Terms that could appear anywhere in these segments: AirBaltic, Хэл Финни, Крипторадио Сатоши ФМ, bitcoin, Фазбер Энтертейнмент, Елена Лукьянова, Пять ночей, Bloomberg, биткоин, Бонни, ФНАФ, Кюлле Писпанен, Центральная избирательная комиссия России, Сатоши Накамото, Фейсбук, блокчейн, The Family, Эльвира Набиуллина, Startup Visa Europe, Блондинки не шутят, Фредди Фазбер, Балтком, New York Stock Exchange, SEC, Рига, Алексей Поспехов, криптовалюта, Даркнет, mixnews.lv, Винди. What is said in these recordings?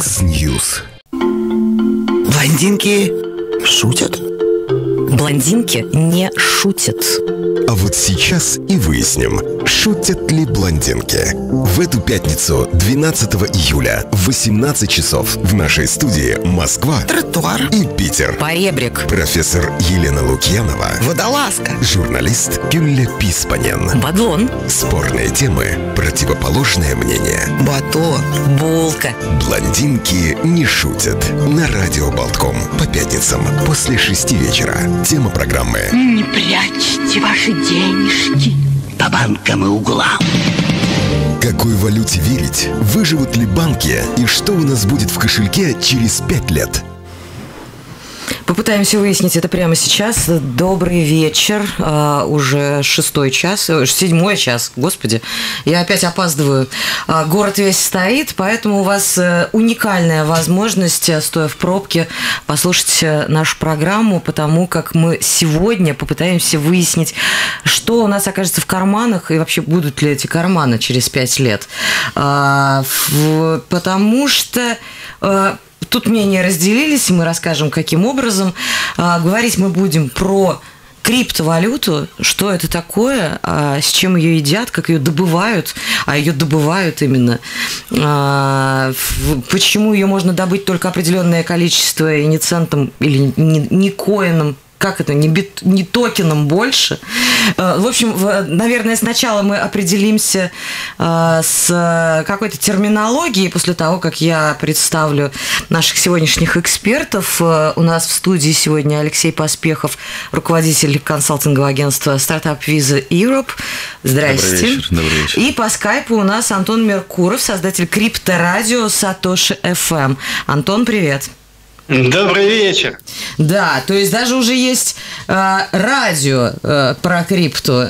Mixnews. Блондинки шутят? Блондинки не шутят. А вот сейчас и выясним, шутят ли блондинки. В эту пятницу, 12 июля, в 18 часов в нашей студии Москва, тротуар и Питер. Поребрик. Профессор Елена Лукьянова. Водолазка. Журналист Кюлле Писпанен. Бадлон. Спорные темы, противоположное мнение. Батон. Булка. Блондинки не шутят. На радио Балтком по пятницам после 6 вечера. Тема программы: не прячьте ваши денежки по банкам и углам. Какой валюте верить? Выживут ли банки? И что у нас будет в кошельке через 5 лет? Попытаемся выяснить это прямо сейчас. Добрый вечер. Уже 7 час. Господи, я опять опаздываю. Город весь стоит, поэтому у вас уникальная возможность, стоя в пробке, послушать нашу программу, потому как мы сегодня попытаемся выяснить, что у нас окажется в карманах и вообще будут ли эти карманы через 5 лет. Потому что... Тут мнения разделились, мы расскажем, каким образом. Говорить мы будем про криптовалюту, что это такое, с чем ее едят, как ее добывают, а ее добывают именно. Почему ее можно добыть только определенное количество и не центом или не коином. Как это, не токеном больше. В общем, наверное, сначала мы определимся с какой-то терминологией. После того, как я представлю наших сегодняшних экспертов, у нас в студии сегодня Алексей Поспехов, руководитель консалтингового агентства Startup Visa Europe. Здрасте. Добрый вечер, добрый вечер. И по скайпу у нас Антон Меркуров, создатель Крипторадио Сатоши ФМ. Антон, привет. Добрый вечер. Да, то есть даже уже есть радио про крипту,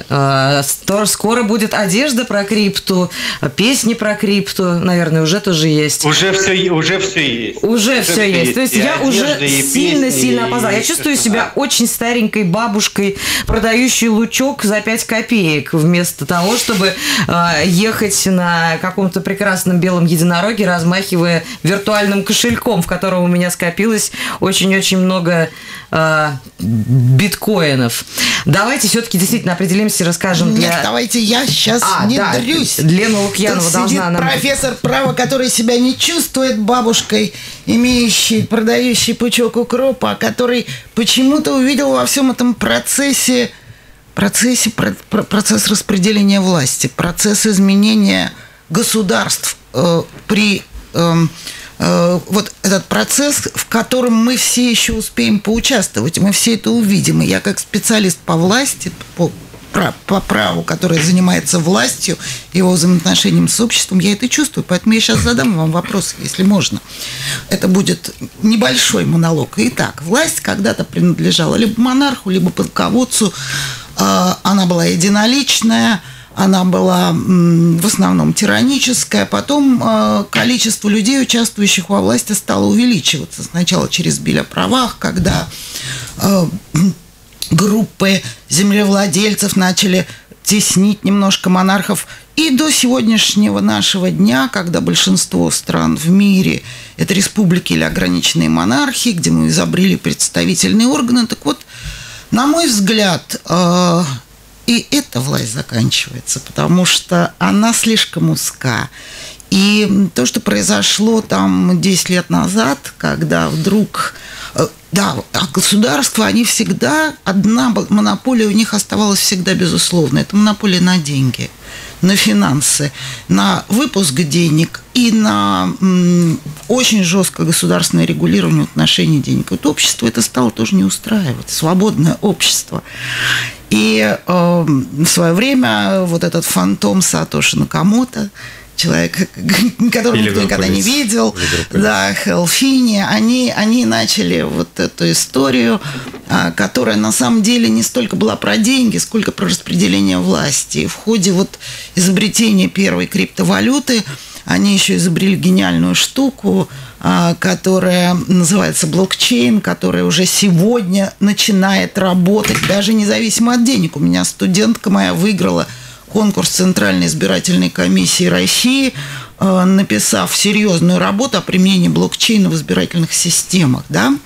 скоро будет одежда про крипту, песни про крипту, наверное, уже тоже есть. Уже все есть. То есть я уже сильно-сильно опоздала. Я чувствую себя очень старенькой бабушкой, продающей лучок за 5 копеек, вместо того, чтобы ехать на каком-то прекрасном белом единороге, размахивая виртуальным кошельком, в котором у меня скопилось очень-очень много биткоинов. Давайте все-таки действительно определимся и расскажем. Нет, давайте я сейчас не дрюсь. Лена Лукьянова тут должна сидит нам... профессор права, который себя не чувствует бабушкой, имеющей, продающей пучок укропа, который почему-то увидел во всем этом процесс распределения власти, процесс изменения государств вот этот процесс, в котором мы все еще успеем поучаствовать, мы все это увидим. И я как специалист по власти, по праву, который занимается властью, его взаимоотношением с обществом, я это чувствую. Поэтому я сейчас задам вам вопрос, если можно. Это будет небольшой монолог. Итак, власть когда-то принадлежала либо монарху, либо полководцу. Она была единоличная. Она была в основном тираническая, потом количество людей, участвующих во власти, стало увеличиваться. Сначала через биль о правах, когда группы землевладельцев начали теснить немножко монархов. И до сегодняшнего нашего дня, когда большинство стран в мире – это республики или ограниченные монархии, где мы изобрели представительные органы. Так вот, на мой взгляд, и эта власть заканчивается, потому что она слишком узка. И то, что произошло там 10 лет назад, когда вдруг... Да, государства, они всегда... Одна монополия у них оставалась всегда безусловной. Это монополия на деньги, на финансы, на выпуск денег и на очень жесткое государственное регулирование в отношении денег. Вот общество это стало тоже не устраивать. Свободное общество. И в свое время вот этот фантом Сатоши Накамото, человек, которого никто никогда не видел, да, Хэл Финни, они начали вот эту историю, которая на самом деле не столько была про деньги, сколько про распределение власти. В ходе вот изобретения первой криптовалюты они еще изобрели гениальную штуку, которая называется блокчейн, которая уже сегодня начинает работать, даже независимо от денег. У меня студентка моя выиграла конкурс Центральной избирательной комиссии России написав серьезную работу о применении блокчейна в избирательных системах, да.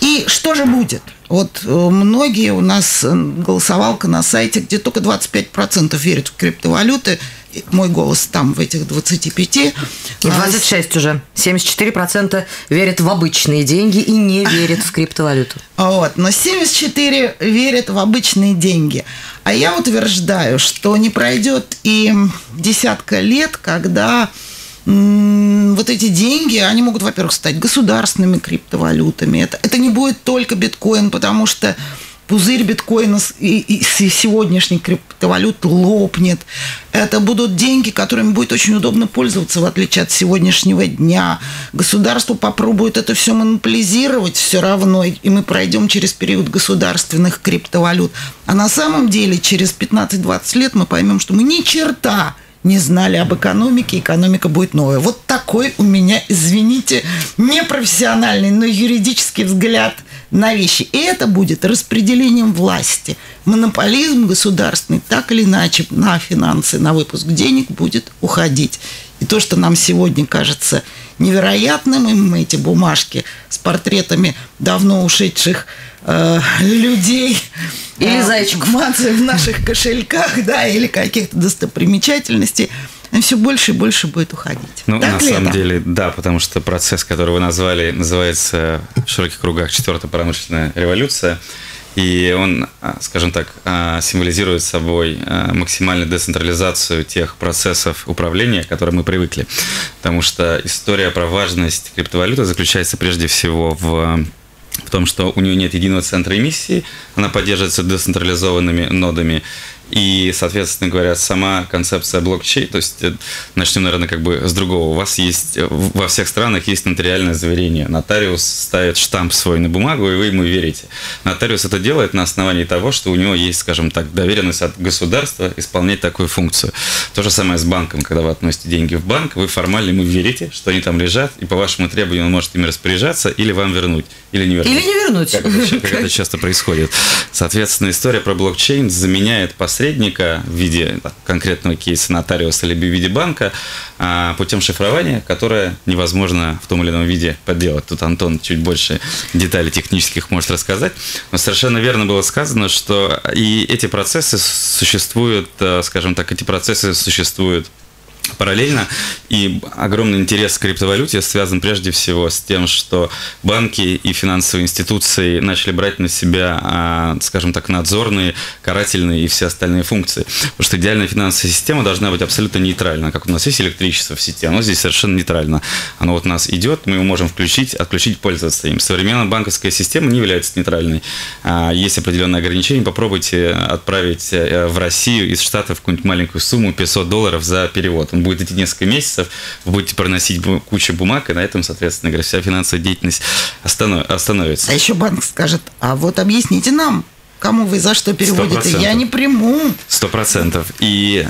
И что же будет? Вот многие у нас голосовалка на сайте, где только 25% верят в криптовалюты. Мой голос там в этих 25. И 26 уже. 74% верят в обычные деньги и не верят в криптовалюту. Вот, но 74 верят в обычные деньги. А я утверждаю, что не пройдет и десятка лет, когда вот эти деньги, они могут, во-первых, стать государственными криптовалютами. Это не будет только биткоин, потому что пузырь биткоина и сегодняшних криптовалют лопнет. Это будут деньги, которыми будет очень удобно пользоваться, в отличие от сегодняшнего дня. Государство попробует это все монополизировать все равно, и мы пройдем через период государственных криптовалют. А на самом деле через 15-20 лет мы поймем, что мы ни черта не знали об экономике, экономика будет новая. Вот такой у меня, извините, непрофессиональный, но юридический взгляд на вещи. И это будет распределением власти. Монополизм государственный так или иначе на финансы, на выпуск денег будет уходить. И то, что нам сегодня кажется невероятным, и мы эти бумажки с портретами давно ушедших людей или зайчиков в наших кошельках, да, или каких-то достопримечательностей, все больше и больше будет уходить. Ну, так на самом деле, да, потому что процесс, который вы назвали, называется в широких кругах «Четвертая промышленная революция», и он, скажем так, символизирует собой максимальную децентрализацию тех процессов управления, к которым мы привыкли. Потому что история про важность криптовалюты заключается прежде всего в том, что у нее нет единого центра эмиссии, она поддерживается децентрализованными нодами. И, соответственно говоря, сама концепция блокчейн, то есть начнем, наверное, как бы с другого. У вас есть, во всех странах есть нотариальное заверение. Нотариус ставит штамп свой на бумагу, и вы ему верите. Нотариус это делает на основании того, что у него есть, скажем так, доверенность от государства исполнять такую функцию. То же самое с банком. Когда вы относите деньги в банк, вы формально ему верите, что они там лежат, и по вашему требованию он может ими распоряжаться или вам вернуть, или не вернуть. Или не вернуть. Как это часто происходит. Соответственно, история про блокчейн заменяет по посредника в виде конкретного кейса нотариуса или в виде банка путем шифрования, которое невозможно в том или ином виде подделать. Тут Антон чуть больше деталей технических может рассказать. Но совершенно верно было сказано, что и эти процессы существуют, скажем так, эти процессы существуют параллельно, и огромный интерес к криптовалюте связан прежде всего с тем, что банки и финансовые институции начали брать на себя, скажем так, надзорные, карательные и все остальные функции. Потому что идеальная финансовая система должна быть абсолютно нейтральна, как у нас есть электричество в сети, оно здесь совершенно нейтрально. Оно вот у нас идет, мы его можем включить, отключить, пользоваться им. Современная банковская система не является нейтральной. Есть определенные ограничения, попробуйте отправить в Россию из Штатов какую-нибудь маленькую сумму, $500 за перевод. Он будет идти несколько месяцев, вы будете проносить кучу бумаг, и на этом, соответственно говоря, вся финансовая деятельность остановится. А еще банк скажет: а вот объясните нам, кому вы за что переводите, я не приму. 100%. И,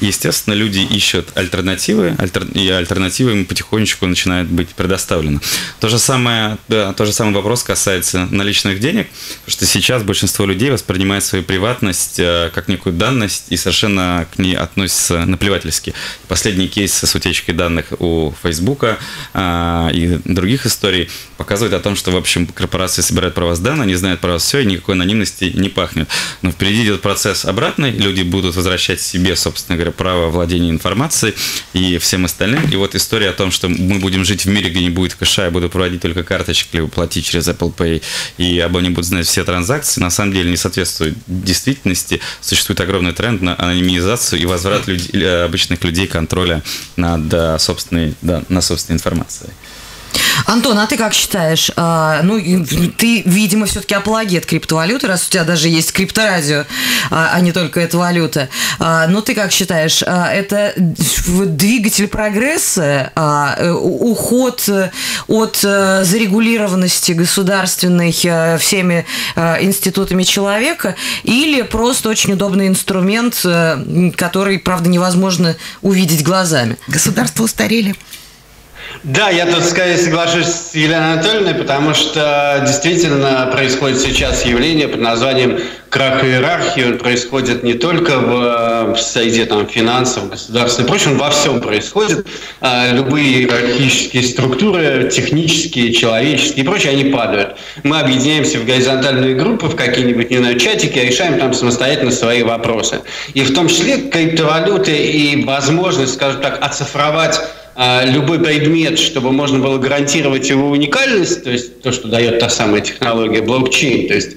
естественно, люди ищут альтернативы, и альтернативы им потихонечку начинают быть предоставлены. То же самое вопрос касается наличных денег, потому что сейчас большинство людей воспринимает свою приватность как некую данность и совершенно к ней относятся наплевательски. Последний кейс с утечкой данных у Фейсбука и других историй показывает о том, что, в общем, корпорации собирают про вас данные, они знают про вас все, и никакой анонимности не пахнет. Но впереди идет процесс обратный, люди будут возвращать себе, собственно говоря, право владения информацией и всем остальным. И вот история о том, что мы будем жить в мире, где не будет кэша, я буду проводить только карточки, либо платить через Apple Pay, и обо мне будут знать все транзакции, на самом деле не соответствует действительности. Существует огромный тренд на анонимизацию и возврат обычных людей контроля над собственной информацией. Антон, а ты как считаешь? Ну, ты, видимо, все-таки апологет криптовалюты, раз у тебя даже есть крипторадио, а не только эта валюта. Но ты как считаешь, это двигатель прогресса, уход от зарегулированности государственной всеми институтами человека, или просто очень удобный инструмент, который, правда, невозможно увидеть глазами? Государства устарели. Да, я тут скорее соглашусь с Еленой Анатольевной, потому что действительно происходит сейчас явление под названием крах иерархии. Он происходит не только в среде финансов, государства и прочего, он во всем происходит. Любые иерархические структуры, технические, человеческие и прочее, они падают. Мы объединяемся в горизонтальные группы, в какие-нибудь, не знаю, чатики, и решаем там самостоятельно свои вопросы. И в том числе криптовалюты и возможность, скажем так, оцифровать любой предмет, чтобы можно было гарантировать его уникальность, то есть то, что дает та самая технология блокчейн, то есть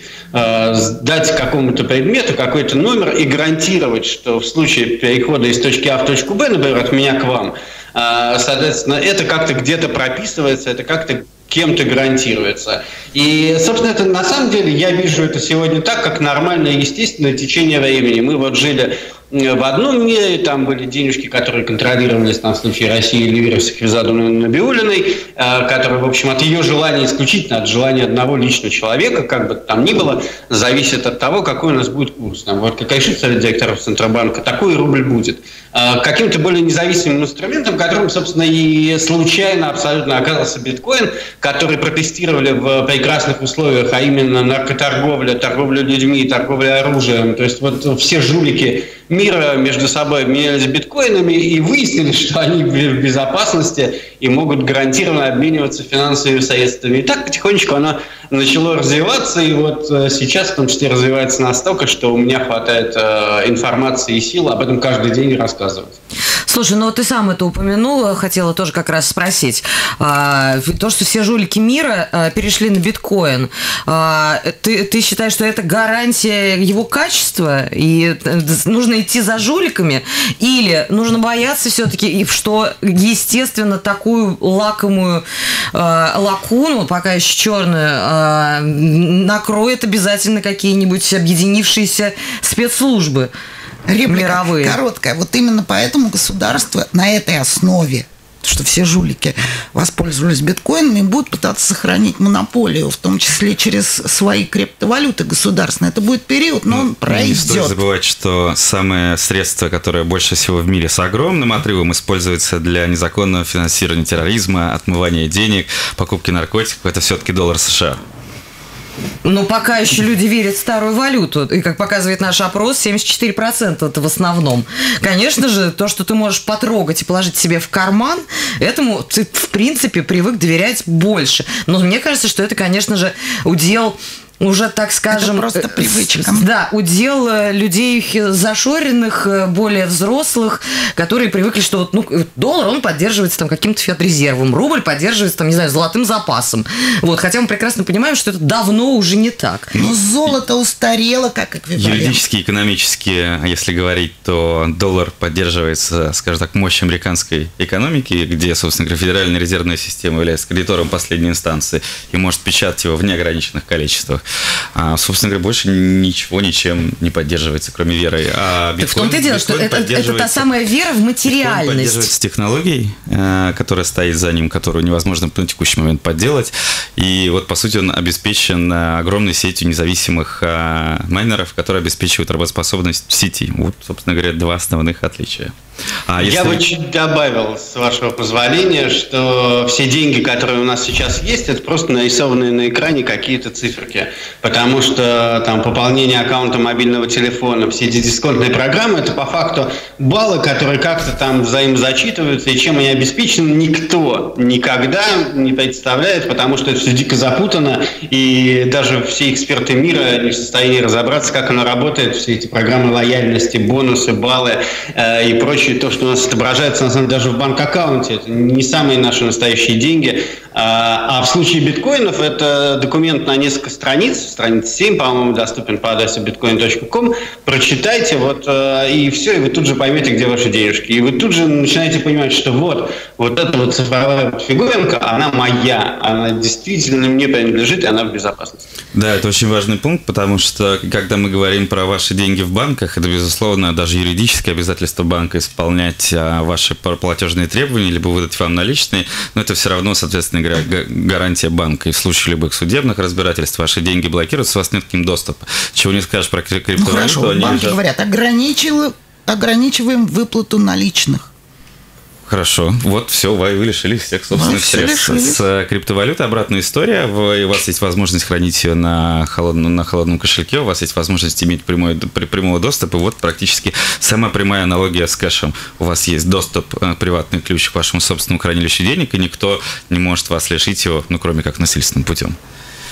дать какому-то предмету какой-то номер и гарантировать, что в случае перехода из точки А в точку Б, например, от меня к вам, соответственно, это как-то где-то прописывается, это как-то кем-то гарантируется. И, собственно, это на самом деле я вижу это сегодня так, как нормальное, естественное течение времени. Мы вот жили в одном мире, там были денежки, которые контролировались там, в случае России или вирусов Эльвиры Набиуллиной, которые, в общем, от ее желания исключительно, от желания одного личного человека, как бы там ни было, зависит от того, какой у нас будет курс. Там, вот как решит совет директоров Центробанка, такой рубль будет. Каким-то более независимым инструментом, которым, собственно, и случайно абсолютно оказался биткоин, который протестировали в прекрасных условиях, а именно наркоторговля, торговля людьми, торговля оружием. То есть вот все жулики мира между собой обменялись биткоинами и выяснили, что они в безопасности и могут гарантированно обмениваться финансовыми средствами. И так потихонечку оно начало развиваться, и вот сейчас в том числе развивается настолько, что у меня хватает информации и сил об этом каждый день рассказывать. Слушай, ну вот ты сам это упомянул, хотела тоже как раз спросить. То, что все жулики мира перешли на биткоин, ты считаешь, что это гарантия его качества? И нужно идти за жуликами? Или нужно бояться все-таки, что, естественно, такую лакомую лакуну, пока еще черную, накроет обязательно какие-нибудь объединившиеся спецслужбы? Реплика мировые. Короткая. Вот именно поэтому государство на этой основе, что все жулики воспользовались биткоинами, и будут пытаться сохранить монополию, в том числе через свои криптовалюты государственные. Это будет период, но он пройдет. Не стоит забывать, что самое средство, которое больше всего в мире с огромным отрывом используется для незаконного финансирования терроризма, отмывания денег, покупки наркотиков, это все-таки доллар США. Но пока еще люди верят в старую валюту. И, как показывает наш опрос, 74% это в основном. Конечно же, то, что ты можешь потрогать и положить себе в карман, этому ты, в принципе, привык доверять больше. Но мне кажется, что это, конечно же, удел... уже, так скажем, это просто привычка. Да, удел людей зашоренных, более взрослых, которые привыкли, что вот, ну, доллар, он поддерживается там каким-то федрезервом, рубль поддерживается там, не знаю, золотым запасом. Вот, хотя мы прекрасно понимаем, что это давно уже не так. Но золото устарело как эквивалент. Юридически, экономически, если говорить, то доллар поддерживается, скажем так, мощью американской экономики, где, собственно говоря, Федеральная резервная система является кредитором последней инстанции и может печатать его в неограниченных количествах. Собственно говоря, больше ничего ничем не поддерживается, кроме веры. А биткоин, в том-то и дело, что это та самая вера в материальность. Биткоин поддерживается технологией, которая стоит за ним, которую невозможно на текущий момент подделать. И вот, по сути, он обеспечен огромной сетью независимых майнеров, которые обеспечивают работоспособность сети. Вот, собственно говоря, два основных отличия. Я бы чуть добавил, с вашего позволения, что все деньги, которые у нас сейчас есть, это просто нарисованные на экране какие-то циферки. Потому что там пополнение аккаунта мобильного телефона, все эти дисконтные программы, это по факту баллы, которые как-то там взаимозачитываются, и чем они обеспечены, никто никогда не представляет, потому что это все дико запутано, и даже все эксперты мира не в состоянии разобраться, как оно работает, все эти программы лояльности, бонусы, баллы и прочее. То, что у нас отображается, на самом деле, даже в банк-аккаунте, это не самые наши настоящие деньги. А в случае биткоинов это документ на несколько страниц, страница 7, по-моему, доступен по адресу bitcoin.com. Прочитайте, вот, и все, и вы тут же поймете, где ваши денежки. И вы тут же начинаете понимать, что вот эта вот цифровая фигуринка, она моя, она действительно мне принадлежит, и она в безопасности. Да, это очень важный пункт, потому что, когда мы говорим про ваши деньги в банках, это, безусловно, даже юридическое обязательство банка исполнять ваши платежные требования, либо выдать вам наличные, но это все равно, соответственно говоря, гарантия банка. И в случае любых судебных разбирательств ваши деньги блокируются, у вас нет к ним доступа. Чего не скажешь про криптовалюту. Ну хорошо, банки говорят, ограничиваем выплату наличных. Хорошо. Вот все, вы лишились всех собственных средств. С криптовалютой обратная история. У вас есть возможность хранить ее на холодном кошельке, у вас есть возможность иметь прямой доступ. И вот практически самая прямая аналогия с кэшем. У вас есть доступ, приватный ключ к вашему собственному хранилищу денег, и никто не может вас лишить его, ну, кроме как насильственным путем.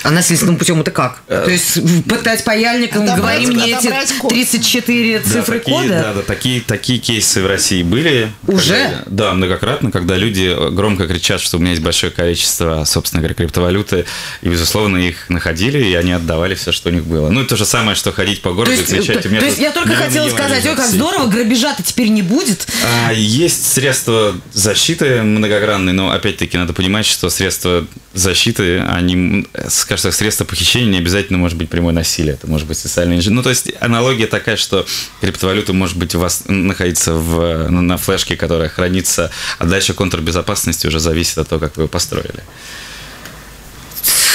А насильственным путем это как? То есть пытать паяльником, говори мне эти 34 цифры кода? Да, такие кейсы в России были. Уже? Да, многократно, когда люди громко кричат, что у меня есть большое количество, собственно говоря, криптовалюты, и, безусловно, их находили, и они отдавали все, что у них было. Ну, это то же самое, что ходить по городу и кричать. То есть я только хотела сказать, ой, как здорово, грабежа-то теперь не будет. Есть средства защиты многогранные, но, опять-таки, надо понимать, что средства защиты, они... Кажется, средство похищения не обязательно может быть прямое насилие, это может быть социальный инженер. Ну, то есть аналогия такая, что криптовалюта может быть у вас находится на флешке, которая хранится, а дальше контрбезопасность уже зависит от того, как вы ее построили.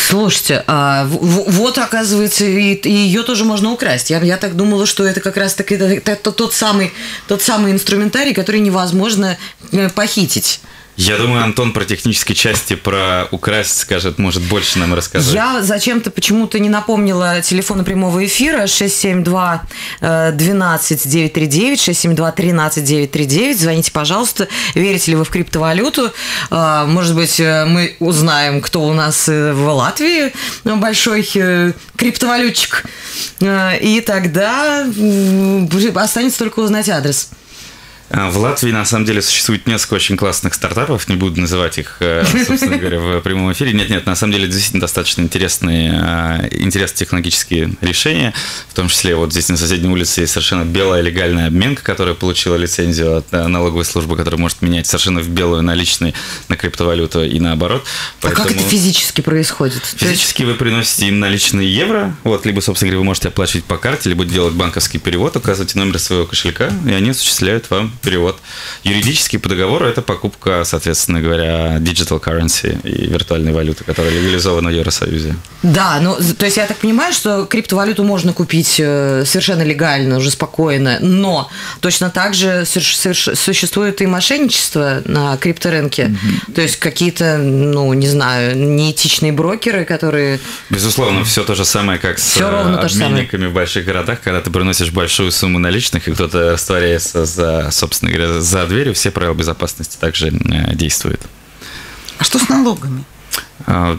Слушайте, а вот, оказывается, и ее тоже можно украсть. Я так думала, что это как раз таки тот самый инструментарий, который невозможно похитить. Я думаю, Антон про технические части, про украсть скажет, может больше нам рассказать. Я зачем-то почему-то не напомнила телефона прямого эфира 672 12939, 672 13939. Звоните, пожалуйста, верите ли вы в криптовалюту? Может быть, мы узнаем, кто у нас в Латвии большой криптовалютчик. И тогда останется только узнать адрес. В Латвии, на самом деле, существует несколько очень классных стартапов, не буду называть их, собственно говоря, в прямом эфире. Нет, на самом деле, действительно достаточно интересные технологические решения, в том числе вот здесь на соседней улице есть совершенно белая легальная обменка, которая получила лицензию от налоговой службы, которая может менять совершенно в белую наличные на криптовалюту и наоборот. Поэтому как это физически происходит? Физически вы приносите им наличные евро, вот, либо, собственно говоря, вы можете оплачивать по карте, либо делать банковский перевод, указывайте номер своего кошелька, и они осуществляют вам перевод. Юридически по договору это покупка, соответственно говоря, digital currency и виртуальной валюты, которая легализована в Евросоюзе. Да, ну, то есть я так понимаю, что криптовалюту можно купить совершенно легально, уже спокойно, но точно так же существует и мошенничество на крипторынке. Mm-hmm. То есть какие-то, ну, не знаю, неэтичные брокеры, которые... Безусловно, все то же самое, как с обменниками в больших городах, когда ты приносишь большую сумму наличных, и кто-то растворяется за... Собственно говоря, за дверью все правила безопасности также действуют. А что с налогами? С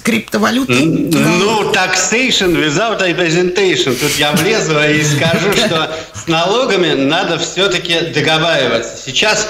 криптовалютой? Ну, taxation without representation. Тут я влезу и скажу, что с налогами надо все-таки договариваться. Сейчас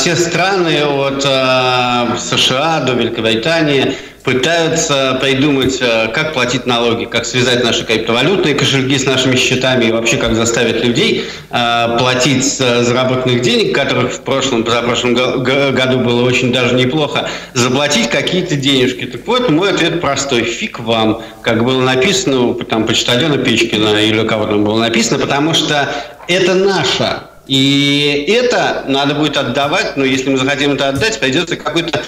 все страны от США до Великобритании пытаются придумать, как платить налоги, как связать наши криптовалютные кошельки с нашими счетами и вообще как заставить людей платить с заработанных денег, которых в прошлом году было очень даже неплохо, заплатить какие-то денежки. Так вот, мой ответ простой. Фиг вам, как было написано у почтальона Печкина или у кого там было написано, потому что это наша. И это надо будет отдавать, но если мы захотим это отдать, придется какой-то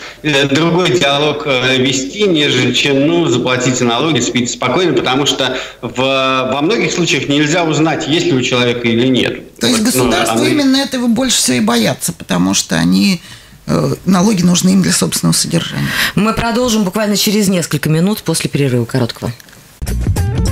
другой диалог вести, нежели чем, заплатите налоги, спите спокойно, потому что во многих случаях нельзя узнать, есть ли у человека или нет. То есть государство именно этого больше всего и боятся, потому что они... Налоги нужны им для собственного содержания. Мы продолжим буквально через несколько минут после перерыва короткого.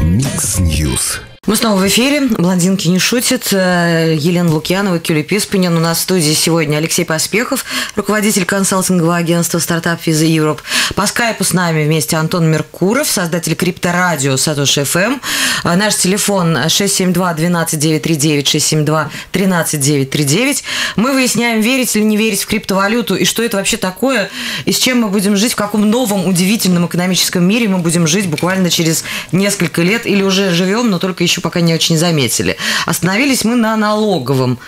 Mixnews. Мы снова в эфире. «Блондинки не шутят». Елена Лукьянова, Кюлле Писпанен. У нас в студии сегодня Алексей Поспехов, руководитель консалтингового агентства Startup Visa Europe. По скайпу с нами вместе Антон Меркуров, создатель Крипторадио Сатоши ФМ. Наш телефон 672-12939, 672-13939. Мы выясняем, верить или не верить в криптовалюту, и что это вообще такое, и с чем мы будем жить, в каком новом удивительном экономическом мире мы будем жить буквально через несколько лет, или уже живем, но только еще пока не очень заметили. Остановились мы на налоговом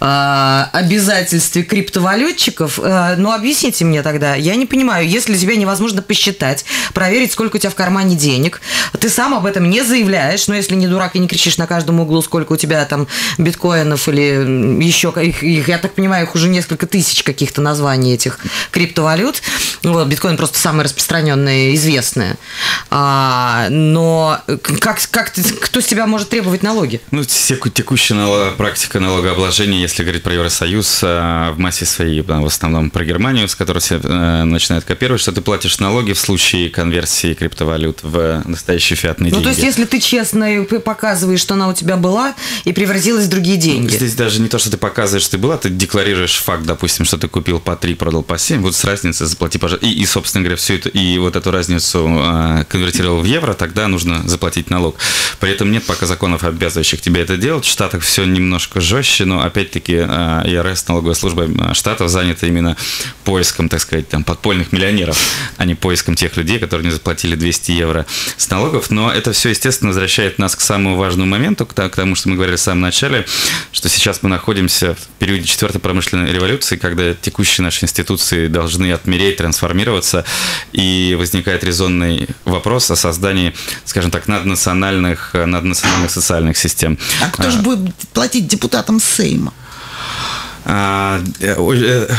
обязательстве криптовалютчиков. Объясните мне тогда, я не понимаю, если тебя невозможно посчитать, проверить, сколько у тебя в кармане денег, ты сам об этом не заявляешь, но если не дурак и не кричишь на каждом углу, сколько у тебя там биткоинов или еще, я так понимаю, их уже несколько тысяч каких-то названий этих криптовалют, Ну, биткоин просто самое распространенное и известное. Но как ты, кто с тебя может требовать налоги? Ну, текущая практика налогообложения, если говорить про Евросоюз, в массе своей, в основном про Германию, с которой все начинают копировать, что ты платишь налоги в случае конверсии криптовалют в настоящие фиатные деньги. Ну, то есть, если ты честно показываешь, что она у тебя была и превратилась в другие деньги. Здесь даже не то, что ты показываешь, что ты была, ты декларируешь факт, допустим, что ты купил по 3, продал по 7, вот с разницей заплати, пожалуйста. И, собственно говоря, всю эту, и вот эту разницу конвертировал в евро, тогда нужно заплатить налог. При этом нет пока законов, обязывающих тебя это делать. В Штатах все немножко жестче, но, опять-таки, IRS, налоговая служба Штатов, занята именно поиском, так сказать, там, подпольных миллионеров, а не поиском тех людей, которые не заплатили 200 евро с налогов. Но это все, естественно, возвращает нас к самому важному моменту, к тому, что мы говорили в самом начале, что сейчас мы находимся в периоде 4-й промышленной революции, когда текущие наши институции должны отмереть, трансформироваться, и возникает резонный вопрос о создании, скажем так, наднациональных социальных систем. А кто же будет платить депутатам Сейма?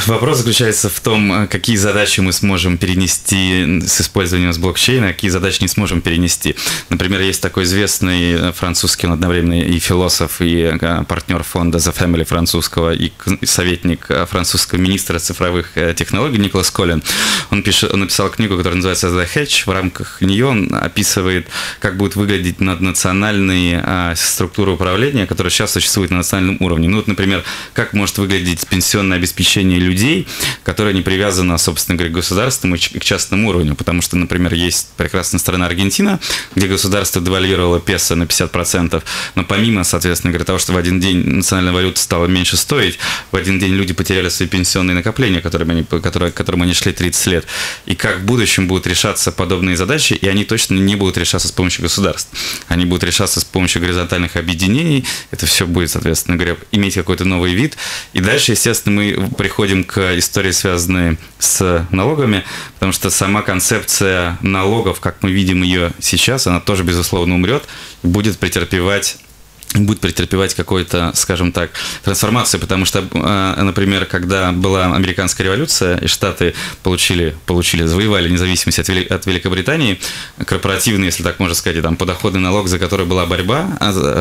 Вопрос заключается в том, какие задачи мы сможем перенести с использованием блокчейна, какие задачи не сможем перенести. Например, есть такой известный французский, он одновременно и философ, и партнер фонда The Family французского, и советник французского министра цифровых технологий Николас Коллин. Он написал книгу, которая называется The Hedge. В рамках нее он описывает, как будут выглядеть наднациональные структуры управления, которые сейчас существуют на национальном уровне. Ну, вот, например, как может выглядеть пенсионное обеспечение людей, которое не привязано, собственно говоря, к государственному и к частному уровню. Потому что, например, есть прекрасная страна Аргентина, где государство девальвировало песо на 50%, но помимо, соответственно, говоря, того, что в один день национальная валюта стала меньше стоить, в один день люди потеряли свои пенсионные накопления, к которым они шли 30 лет. И как в будущем будут решаться подобные задачи, и они точно не будут решаться с помощью государств. Они будут решаться с помощью горизонтальных объединений. Это все будет, соответственно говоря, иметь какой-то новый вид. И дальше, естественно, мы приходим к истории, связанной с налогами, потому что сама концепция налогов, как мы видим ее сейчас, она тоже, безусловно, умрет, будет претерпевать какую-то, скажем так, трансформацию, потому что, например, когда была американская революция, и Штаты завоевали независимость от Великобритании, корпоративный, если так можно сказать, там, подоходный налог, за который была борьба,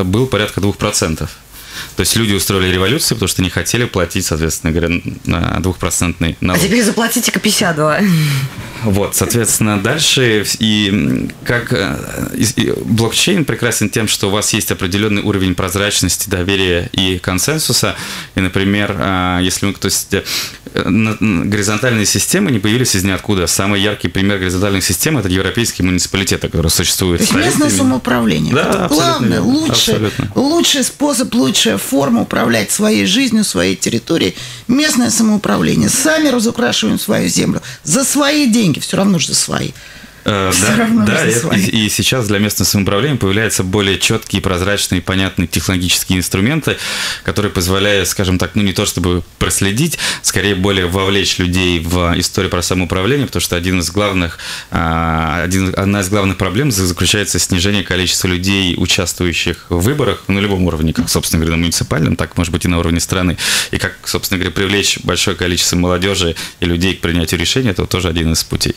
был порядка 2%. То есть люди устроили революцию, потому что не хотели платить, соответственно говоря, 2% налог. А теперь заплатите-ка 52. Вот, соответственно, дальше. И блокчейн прекрасен тем, что у вас есть определенный уровень прозрачности, доверия и консенсуса. И, например, если горизонтальные системы не появились из ниоткуда. Самый яркий пример горизонтальных систем – это европейские муниципалитеты, которые существуют. То есть местное самоуправление. Да, это главное, лучший способ, лучшая форма управлять своей жизнью, своей территорией. Местное самоуправление. Сами разукрашиваем свою землю. За свои деньги. Все равно же свои. И сейчас для местного самоуправления появляются более четкие, прозрачные, понятные технологические инструменты, которые позволяют, скажем так, не то чтобы проследить, скорее более вовлечь людей в историю про самоуправление, потому что одна из главных проблем заключается в снижении количества людей, участвующих в выборах на любом уровне, как, собственно говоря, на муниципальном, так, может быть, и на уровне страны. И как, собственно говоря, привлечь большое количество молодежи и людей к принятию решений, это тоже один из путей.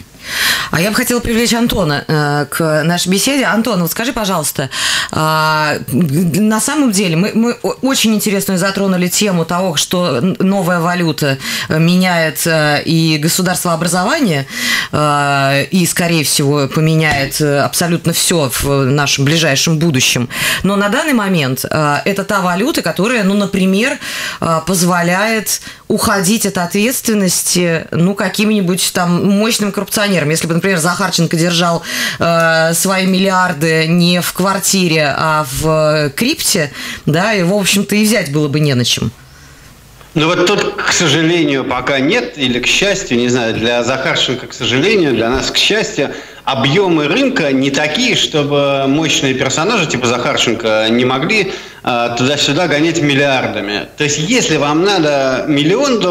А я бы хотела привлечь Антона к нашей беседе. Антон, вот скажи, пожалуйста, на самом деле мы очень интересную затронули тему того, что новая валюта меняет и государствообразование, и, скорее всего, поменяет абсолютно все в нашем ближайшем будущем. Но на данный момент это та валюта, которая, ну, например, позволяет уходить от ответственности, ну, каким-нибудь там мощным коррупционером. Если бы, например, Захарченко держал свои миллиарды не в квартире, а в крипте, да, и, в общем-то, и взять было бы не на чем. Ну вот тут, к сожалению, пока нет, или к счастью, не знаю, для Захарченко, к сожалению, для нас, к счастью, объемы рынка не такие, чтобы мощные персонажи типа Захарченко не могли туда-сюда гонять миллиардами. То есть, если вам надо $1 миллион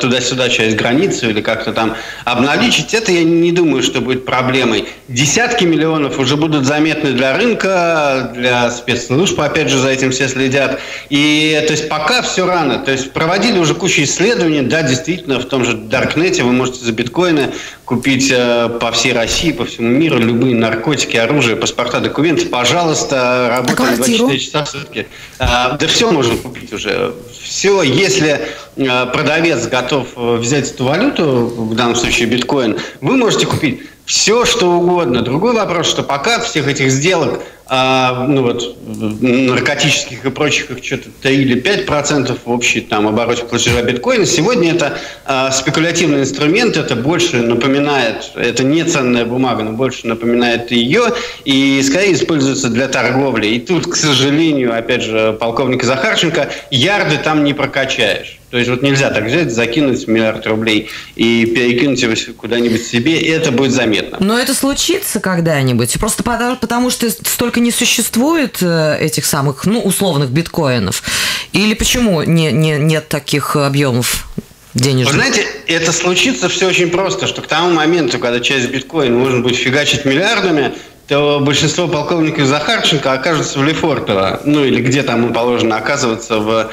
туда-сюда через границу или как-то там обналичить, это я не думаю, что будет проблемой. Десятки миллионов уже будут заметны для рынка, для спецслужб, опять же, за этим все следят. И то есть пока все рано. То есть проводили уже кучу исследований, да, действительно, в том же Даркнете вы можете за биткоины купить по всей России, по всему миру любые наркотики, оружие, паспорта, документы. Пожалуйста, работаем 24 часа в сутки. Да все можно купить уже. Все, если продавец готов взять эту валюту, в данном случае биткоин, вы можете купить все, что угодно. Другой вопрос, что пока всех этих сделок, ну вот, наркотических и прочих, их что-то 3 или 5% в общей там обороте платежа биткоина. Сегодня это спекулятивный инструмент, это больше напоминает, это не ценная бумага, но больше напоминает ее, и скорее используется для торговли. И тут, к сожалению, опять же, полковника Захарченко, ярды там не прокачаешь. То есть вот нельзя так взять, закинуть $1 миллиард и перекинуть его куда-нибудь себе, это будет заметно. Но это случится когда-нибудь? Просто потому что столько не существует этих самых, ну, условных биткоинов? Или почему нет таких объемов денежных? Вы знаете, это случится все очень просто, что к тому моменту, когда часть биткоина можно будет фигачить миллиардами, то большинство полковников Захарченко окажутся в Лефортово, ну или где там им положено оказываться в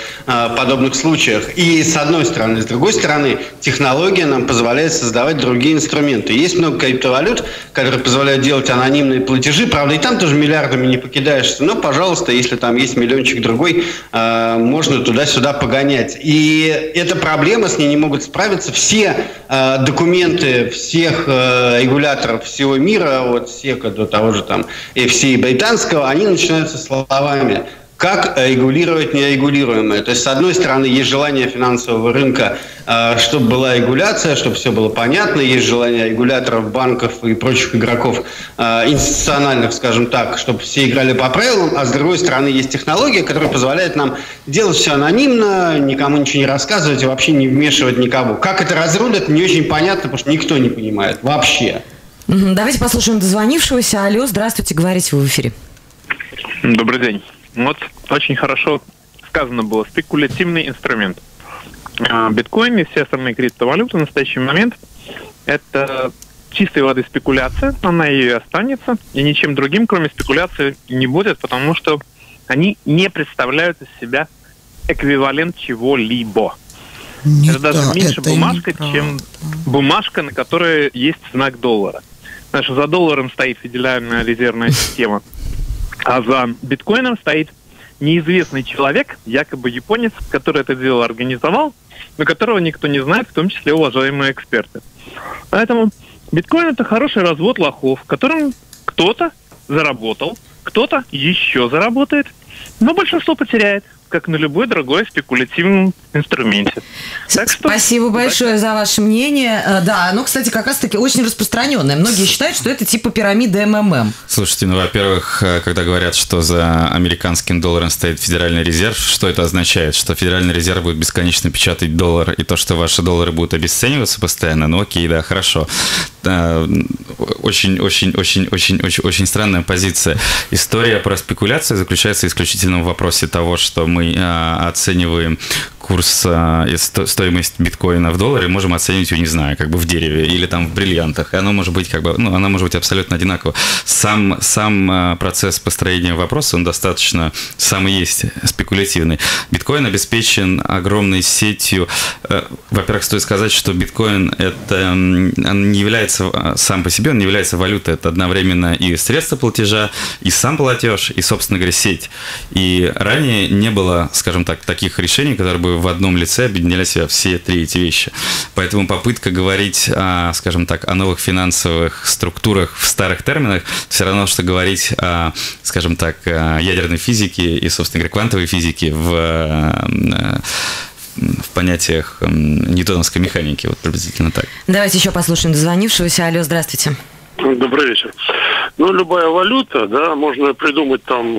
подобных случаях. И с одной стороны. С другой стороны, технология нам позволяет создавать другие инструменты. Есть много криптовалют, которые позволяют делать анонимные платежи. Правда, и там тоже миллиардами не покидаешься. Но, пожалуйста, если там есть миллиончик другой, можно туда-сюда погонять. И эта проблема, с ней не могут справиться все документы всех регуляторов всего мира, от SEC до того же там FCA британского, они начинаются словами: как регулировать нерегулируемое. То есть, с одной стороны, есть желание финансового рынка, чтобы была регуляция, чтобы все было понятно, есть желание регуляторов, банков и прочих игроков институциональных, скажем так, чтобы все играли по правилам, а с другой стороны, есть технология, которая позволяет нам делать все анонимно, никому ничего не рассказывать и вообще не вмешивать никого. Как это разрулят, не очень понятно, потому что никто не понимает вообще. Давайте послушаем дозвонившегося. Алло, здравствуйте, говорите, вы в эфире. Добрый день. Вот очень хорошо сказано было. Спекулятивный инструмент. Биткоин и все остальные криптовалюты в настоящий момент — это чистой воды спекуляция. Она и останется. И ничем другим, кроме спекуляции, не будет, потому что они не представляют из себя эквивалент чего-либо. Это даже меньше бумажка, чем бумажка, на которой есть знак доллара. Знаешь, за долларом стоит федеральная резервная система, а за биткоином стоит неизвестный человек, якобы японец, который это дело организовал, но которого никто не знает, в том числе уважаемые эксперты. Поэтому биткоин — это хороший развод лохов, которым кто-то заработал, кто-то еще заработает, но большинство потеряет, как на любой другой спекулятивном инструменте. Так что, спасибо большое за ваше мнение. Да, оно, кстати, как раз-таки очень распространенное. Многие считают, что это типа пирамида МММ. Слушайте, ну, во-первых, когда говорят, что за американским долларом стоит Федеральный резерв, что это означает? Что Федеральный резерв будет бесконечно печатать доллар, и то, что ваши доллары будут обесцениваться постоянно? Ну, окей, да, хорошо. Очень-очень-очень-очень-очень странная позиция. История про спекуляцию заключается исключительно в вопросе того, что мы оцениваем курс и стоимость биткоина в долларе, можем оценить ее, не знаю, как бы в дереве или там в бриллиантах. И оно может быть как бы, ну, оно может быть абсолютно одинаково. Сам процесс построения вопроса, он достаточно сам и есть спекулятивный. Биткоин обеспечен огромной сетью. Во-первых, стоит сказать, что биткоин это не является сам по себе, он не является валютой. Это одновременно и средство платежа, и сам платеж, и, собственно говоря, сеть. И ранее не было, скажем так, таких решений, которые бы в одном лице объединяли себя все три эти вещи. Поэтому попытка говорить, скажем так, о новых финансовых структурах в старых терминах все равно, что говорить о, скажем так, ядерной физике и, собственно говоря, квантовой физике в понятиях ньютоновской механики. Вот приблизительно так. Давайте еще послушаем дозвонившегося. Алло, здравствуйте. Добрый вечер. Ну, любая валюта, да, можно придумать там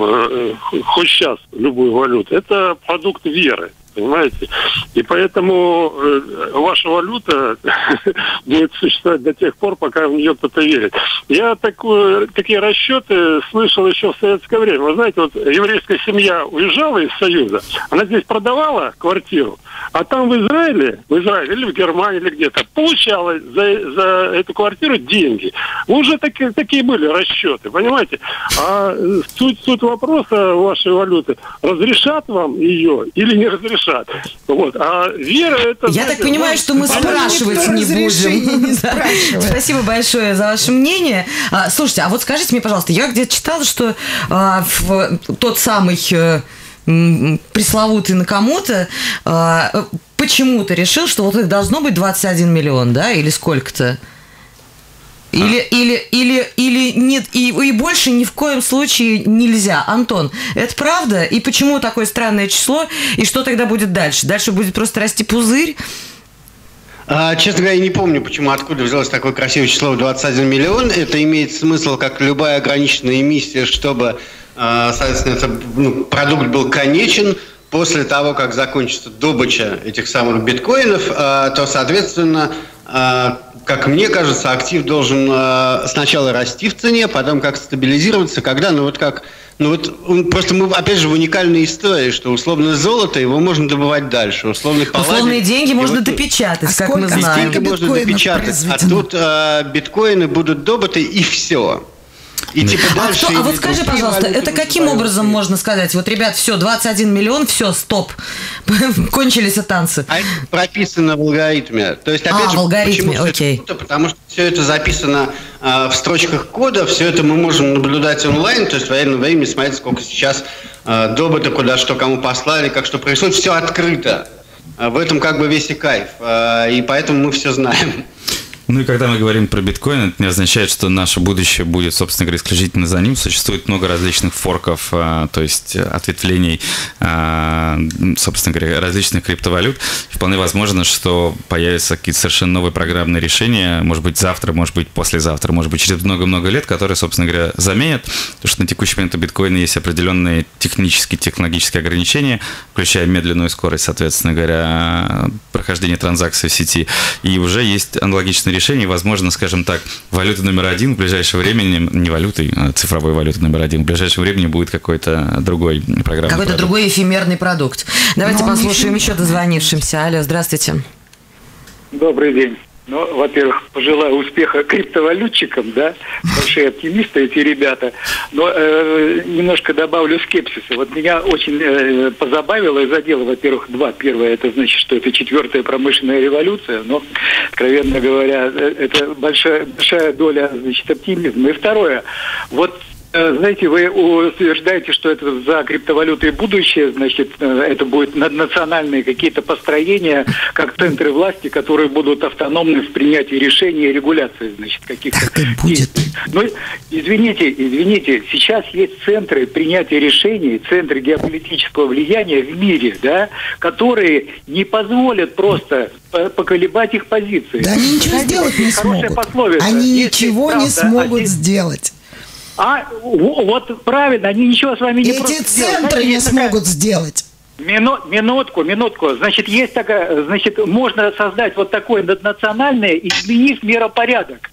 хоть сейчас любую валюту. Это продукт веры. понимаете? И поэтому ваша валюта будет существовать до тех пор, пока в нее кто-то верит. Я такие расчеты слышал еще в советское время. Вы знаете, вот еврейская семья уезжала из Союза, она здесь продавала квартиру, а там в Израиле или в Германии, или где-то, получала за эту квартиру деньги. Уже такие были расчеты, понимаете? А суть вопроса вашей валюты, разрешат вам ее или не разрешат? Вот. А вера это... Я так понимаю, что мы спрашивать не будем. Спасибо большое за ваше мнение. Слушайте, а вот скажите мне, пожалуйста, я где-то читала, что тот самый пресловутый Накамото почему-то решил, что вот их должно быть 21 миллион, да, или сколько-то? Или нет, и больше ни в коем случае нельзя. Антон, это правда? И почему такое странное число? И что тогда будет дальше? Дальше будет просто расти пузырь? Честно говоря, я не помню, почему, откуда взялось такое красивое число 21 миллион. Это имеет смысл, как любая ограниченная эмиссия, чтобы, соответственно, продукт был конечен. После того, как закончится добыча этих самых биткоинов, то, соответственно, как мне кажется, актив должен сначала расти в цене, потом как стабилизироваться, когда, просто мы, опять же, в уникальной истории, что условно золото, его можно добывать дальше, условные деньги можно допечатать, как мы знаем. Деньги можно допечатать, а тут биткоины будут добыты, и все. И а вот скажи, пожалуйста, это каким образом можно сказать? Вот, ребят, все, 21 миллион, все, стоп. Кончились танцы. А это прописано в алгоритме. То есть, опять в алгоритме, окей. Потому что все это записано в строчках кода, все это мы можем наблюдать онлайн, то есть в военное время смотреть, сколько сейчас добыто, куда что кому послали, как что происходит, все открыто. В этом как бы весь и кайф. И поэтому мы все знаем. Ну и когда мы говорим про биткоин, это не означает, что наше будущее будет, собственно говоря, исключительно за ним. Существует много различных форков, то есть ответвлений, собственно говоря, различных криптовалют. Вполне возможно, что появятся какие-то совершенно новые программные решения, может быть, завтра, может быть, послезавтра, может быть, через много-много лет, которые, собственно говоря, заменят. Потому что на текущий момент у биткоина есть определенные технические, технологические ограничения, включая медленную скорость, соответственно говоря, прохождение транзакций в сети. И уже есть аналогичные решения. Возможно, скажем так, валюта номер один в ближайшее время, не валютой, а цифровой валютой номер один, в ближайшее время будет какой-то другой программный продукт. Какой-то другой эфемерный продукт. Давайте послушаем еще дозвонившимся. Алло, здравствуйте. Добрый день. Ну, во-первых, пожелаю успеха криптовалютчикам, да, большие оптимисты эти ребята, но немножко добавлю скепсиса. Вот меня очень позабавило и задело, во-первых, два. Первое, это значит, что это четвертая промышленная революция, но, откровенно говоря, это большая доля, значит, оптимизма. И второе, вот, знаете, вы утверждаете, что это за криптовалютой будущее, значит, это будут наднациональные какие-то построения, как центры власти, которые будут автономны в принятии решений и регуляции, значит, каких-то действий. Ну, извините, сейчас есть центры принятия решений, центры геополитического влияния в мире, да, которые не позволят просто поколебать их позиции. Да они ничего сделать не смогут. Они ничего не смогут сделать. А вот правильно, они ничего с вами не просто сделают. Эти центры не смогут сделать. Минутку. Значит, есть такая, значит, можно создать вот такое наднациональное, изменив миропорядок.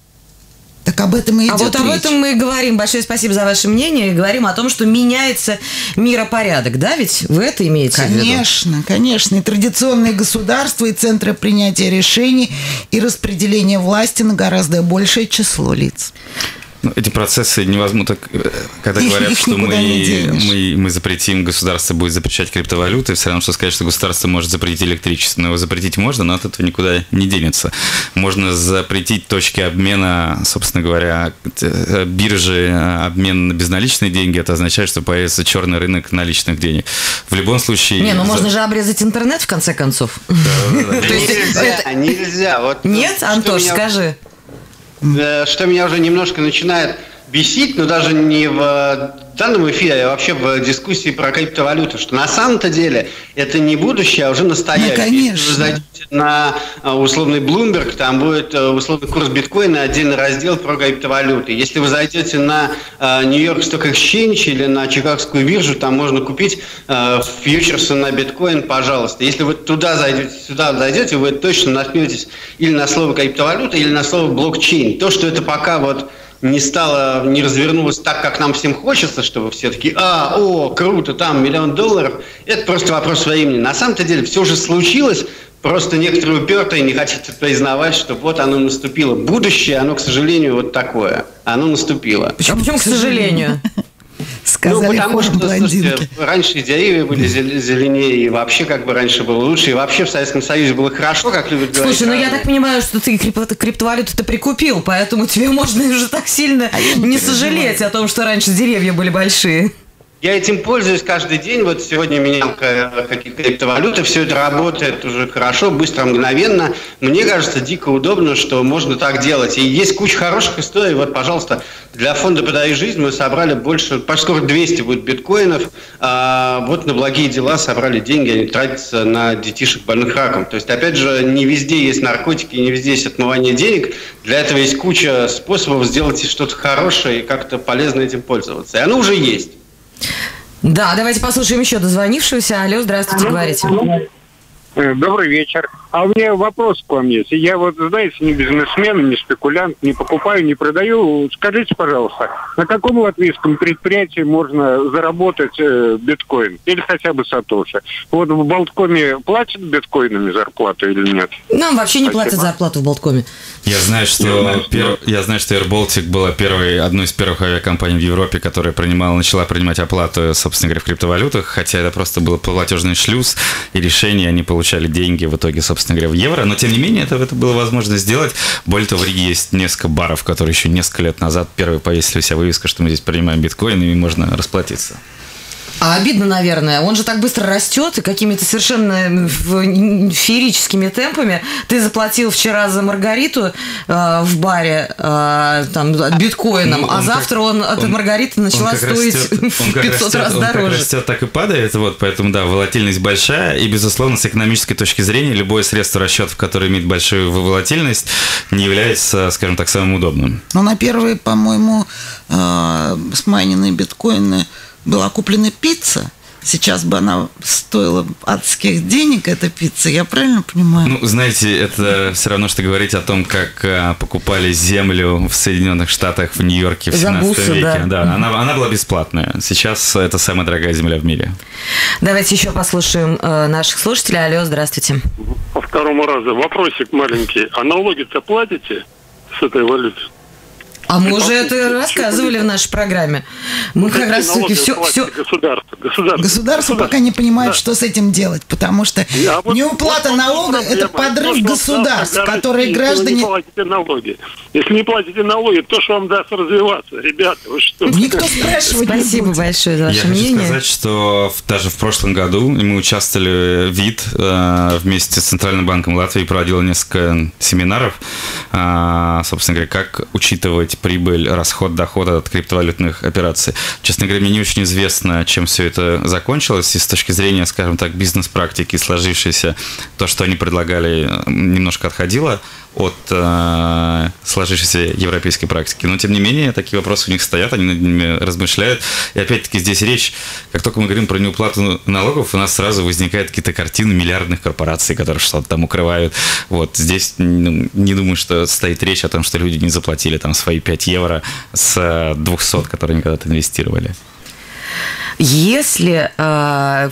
Так об этом и идет речь. А вот об этом мы и говорим. Большое спасибо за ваше мнение. И говорим о том, что меняется миропорядок. Да, ведь вы это имеете в виду? Конечно. И традиционные государства, и центры принятия решений, и распределение власти на гораздо большее число лиц. Эти процессы невозможно, когда говорят, что мы запретим, государство будет запрещать криптовалюты, все равно, что сказать, что государство может запретить электричество. Но его запретить можно, но от этого никуда не денется. Можно запретить точки обмена, собственно говоря, биржи, обмен на безналичные деньги. Это означает, что появится черный рынок наличных денег. В любом случае... можно же обрезать интернет, в конце концов. Нельзя. Нет, Антош, скажи. Что меня уже немножко начинает бесить, но даже не в данном эфире, а вообще в дискуссии про криптовалюту, что на самом-то деле это не будущее, а уже настоящее. Ну, конечно. Если вы зайдете на условный Bloomberg, там будет условный курс биткоина, отдельный раздел про криптовалюты. Если вы зайдете на New York Stock Exchange или на Чикагскую биржу, там можно купить фьючерсы на биткоин, пожалуйста. Если вы туда зайдете, сюда зайдете, вы точно наткнетесь или на слово криптовалюта, или на слово блокчейн. То, что это пока вот не стало, не развернулось так, как нам всем хочется, чтобы все такие, круто, там $1 миллион, это просто вопрос времени. На самом-то деле все уже случилось, просто некоторые упертые не хотят признавать, что вот оно наступило. Будущее, оно, к сожалению, вот такое. Оно наступило. Почему к сожалению? Сказали, потому что, слушайте, раньше деревья были зеленее, и вообще как бы раньше было лучше, и вообще в Советском Союзе было хорошо, как любят говорить. Слушай, я так понимаю, что ты криптовалюту-то прикупил, поэтому тебе можно уже так сильно не сожалеть о том, что раньше деревья были большие. Я этим пользуюсь каждый день. Вот сегодня менял какие-то криптовалюты. Все это работает уже хорошо, быстро, мгновенно. Мне кажется, дико удобно, что можно так делать. И есть куча хороших историй. Вот, пожалуйста, для фонда «Подари жизнь» мы собрали больше, почти скоро 200 будет биткоинов. А вот на благие дела собрали деньги, они тратятся на детишек больных раком. То есть, опять же, не везде есть наркотики, не везде есть отмывание денег. Для этого есть куча способов сделать что-то хорошее и как-то полезно этим пользоваться. И оно уже есть. Да, давайте послушаем еще дозвонившегося. Алло, здравствуйте, говорите. Добрый вечер. А у меня вопрос к вам есть. Я вот, знаете, не бизнесмен, не спекулянт, не покупаю, не продаю. Скажите, пожалуйста, на каком латвийском предприятии можно заработать биткоин? Или хотя бы сатоши? Вот в Балткоме платят биткоинами зарплату или нет? Нам вообще не платят зарплату в Балткоме. Я знаю, что AirBaltic была одной из первых авиакомпаний в Европе, которая начала принимать оплату, собственно говоря, в криптовалютах, хотя это просто был платежный шлюз и решение, они получали деньги в итоге, собственно говоря, в евро, но тем не менее это было возможно сделать. Более того, в Риге есть несколько баров, которые еще несколько лет назад первые повесили у себя вывеску, что мы здесь принимаем биткоин, и можно расплатиться. А обидно, наверное. Он же так быстро растет и какими-то совершенно феерическими темпами. Ты заплатил вчера за Маргариту в баре биткоином, завтра эта Маргарита начала стоить в 500 раз дороже. Он как растет, так и падает. Вот, поэтому, да, волатильность большая. И, безусловно, с экономической точки зрения, любое средство расчетов, которое имеет большую волатильность, не является, скажем так, самым удобным. Но на первые, по-моему, смайненные биткоины была куплена пицца. Сейчас бы она стоила адских денег, эта пицца, я правильно понимаю? Ну, знаете, это все равно, что говорить о том, как покупали землю в Соединенных Штатах, в Нью-Йорке в 17 веке. Да. Она была бесплатная. Сейчас это самая дорогая земля в мире. Давайте еще послушаем наших слушателей. Алло, здравствуйте. По второму разу вопросик маленький. А налоги-то платите с этой валюты? А мы уже это рассказывали в нашей программе. Мы как раз все... Государство пока не понимает, да, что с этим делать, потому что неуплата налога – это подрыв государств, которые граждане... Если не платите налоги, то, что вам даст развиваться, ребята, вы что? Никто спрашивает. Спасибо большое за ваше мнение. Я хочу сказать, что даже в прошлом году мы участвовали в ВИД вместе с Центральным банком Латвии, проводил несколько семинаров, собственно говоря, как учитывать прибыль, расход, доход от криптовалютных операций. Честно говоря, мне не очень известно, чем все это закончилось, и с точки зрения, скажем так, бизнес-практики, сложившейся, то, что они предлагали, немножко отходило от сложившейся европейской практики. Но, тем не менее, такие вопросы у них стоят, они над ними размышляют. И, опять-таки, здесь речь, как только мы говорим про неуплату налогов, у нас сразу возникают какие-то картины миллиардных корпораций, которые что-то там укрывают. Вот здесь не думаю, что стоит речь о том, что люди не заплатили там свои 5 евро с 200, которые они когда-то инвестировали. Если, как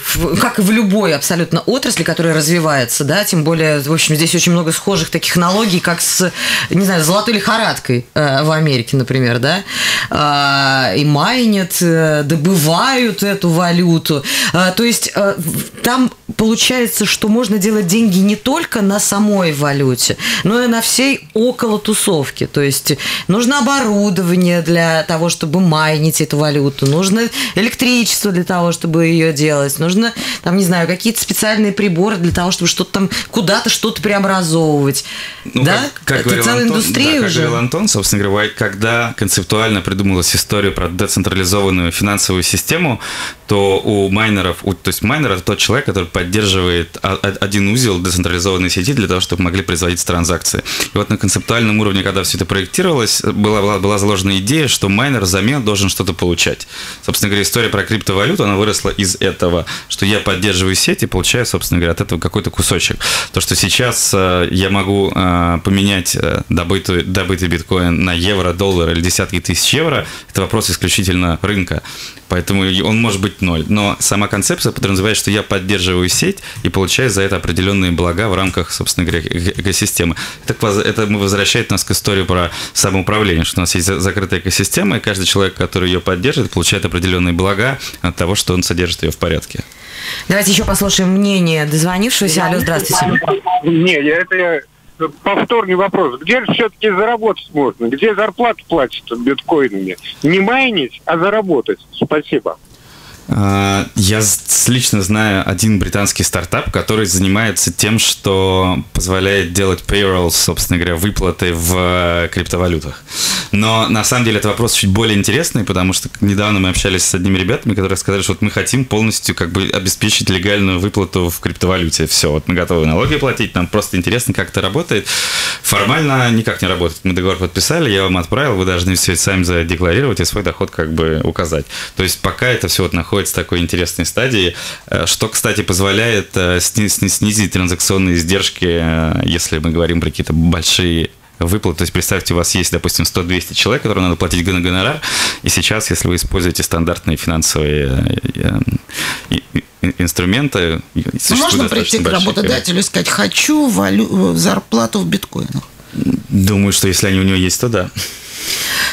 и в любой абсолютно отрасли, которая развивается, да, тем более, в общем, здесь очень много схожих таких аналогий, как с, не знаю, золотой лихорадкой в Америке, например, да, и майнят, добывают эту валюту. То есть там получается, что можно делать деньги не только на самой валюте, но и на всей околотусовке. То есть нужно оборудование для того, чтобы майнить эту валюту, нужно электричество, электричество для того, чтобы ее делать, нужно, там, не знаю, какие-то специальные приборы для того, чтобы что-то там, куда-то что-то преобразовывать. Ну, да? Как говорил Антон, собственно говоря, когда концептуально придумалась история про децентрализованную финансовую систему, то у майнеров, то есть майнер – это тот человек, который поддерживает один узел децентрализованной сети для того, чтобы могли производить транзакции. И вот на концептуальном уровне, когда все это проектировалось, была заложена идея, что майнер взамен должен что-то получать. Собственно говоря, история про криптовалюту, она выросла из этого, что я поддерживаю сеть и получаю, собственно говоря, от этого какой-то кусочек. То, что сейчас я могу поменять добытый биткоин на евро, доллар или десятки тысяч евро, это вопрос исключительно рынка. Поэтому он может быть ноль. Но сама концепция подразумевает, что я поддерживаю сеть и получаю за это определенные блага в рамках, собственно говоря, экосистемы. Это возвращает нас к истории про самоуправление, что у нас есть закрытая экосистема, и каждый человек, который ее поддерживает, получает определенные блага от того, что он содержит ее в порядке. Давайте еще послушаем мнение дозвонившегося. Алло, здравствуйте. Нет, это повторный вопрос. Где же все-таки заработать можно? Где зарплату платят биткоинами? Не майнить, а заработать. Спасибо. Я лично знаю один британский стартап, который занимается тем, что позволяет делать payroll, собственно говоря, выплаты в криптовалютах. Но на самом деле этот вопрос чуть более интересный, потому что недавно мы общались с одними ребятами, которые сказали, что вот мы хотим полностью как бы обеспечить легальную выплату в криптовалюте. Все, вот мы готовы налоги платить, нам просто интересно, как это работает. Формально никак не работает. Мы договор подписали, я вам отправил, вы должны все это сами задекларировать и свой доход как бы указать. То есть пока это все вот находится в такой интересной стадии, что, кстати, позволяет снизить транзакционные издержки, если мы говорим про какие-то большие выплаты. То есть представьте, у вас есть, допустим, 100-200 человек, которым надо платить гонорар, и сейчас, если вы используете стандартные финансовые инструменты... Можно прийти к работодателю и сказать, хочу зарплату в биткоинах? Думаю, что если они у него есть, то да.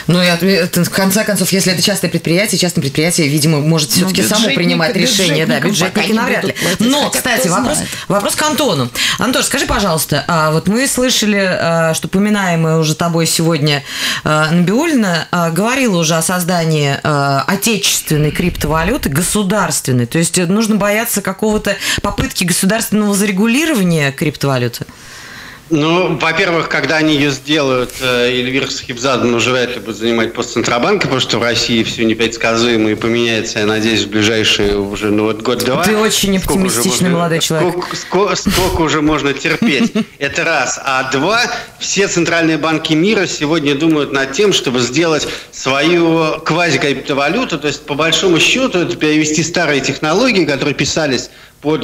Ну, в конце концов, если это частное предприятие, видимо, может все-таки само принимать решение. Да, бюджетники навряд ли. Но, кстати, вопрос к Антону. Антон, скажи, пожалуйста, вот мы слышали, что упоминаемая уже тобой сегодня Набиуллина говорила уже о создании отечественной криптовалюты, государственной. То есть нужно бояться какого-то попытки государственного зарегулирования криптовалюты? Ну, во-первых, когда они ее сделают, Эльвира Набиуллина уже вряд ли будет занимать пост Центробанка, потому что в России все непредсказуемо и поменяется, я надеюсь, в ближайшие уже год-два. Ты очень оптимистичный молодой человек. Сколько уже можно терпеть? Это раз. А два, все центральные банки мира сегодня думают над тем, чтобы сделать свою квази-криптовалюту, то есть по большому счету это перевести старые технологии, которые писались под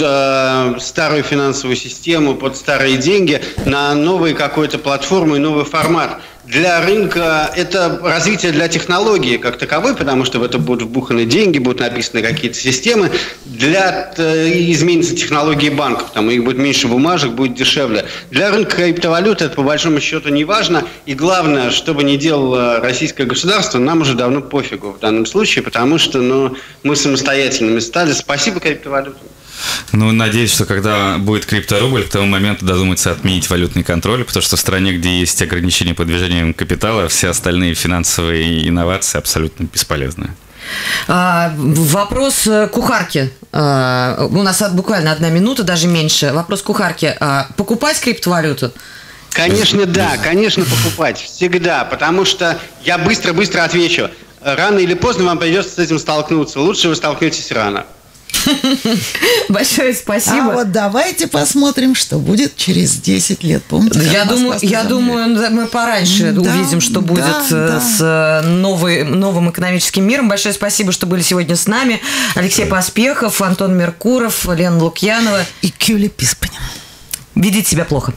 старую финансовую систему, под старые деньги, на новую какую-то платформу и новый формат. Для рынка это развитие для технологии как таковой, потому что в это будут вбуханы деньги, будут написаны какие-то системы. Изменится технологии банков, там их будет меньше бумажек, будет дешевле. Для рынка криптовалюты это по большому счету не важно. И главное, что бы ни делало российское государство, нам уже давно пофигу в данном случае, потому что мы самостоятельными стали. Спасибо криптовалютам. Ну, надеюсь, что когда будет крипторубль, к тому моменту додумается отменить валютный контроль, потому что в стране, где есть ограничения по движениям капитала, все остальные финансовые инновации абсолютно бесполезны. Вопрос кухарки. У нас буквально 1 минута, даже меньше. Вопрос кухарки. Покупать криптовалюту? Конечно, да. Конечно, покупать. Всегда. Потому что я быстро-быстро отвечу. Рано или поздно вам придется с этим столкнуться. Лучше вы столкнетесь рано. Большое спасибо. А вот давайте посмотрим, что будет через 10 лет. Помните, я думаю, мы пораньше увидим, что будет с новым экономическим миром. Большое спасибо, что были сегодня с нами. Алексей Поспехов, Антон Меркуров, Елена Лукьянова и Кюлле Писпанен. Ведите себя плохо.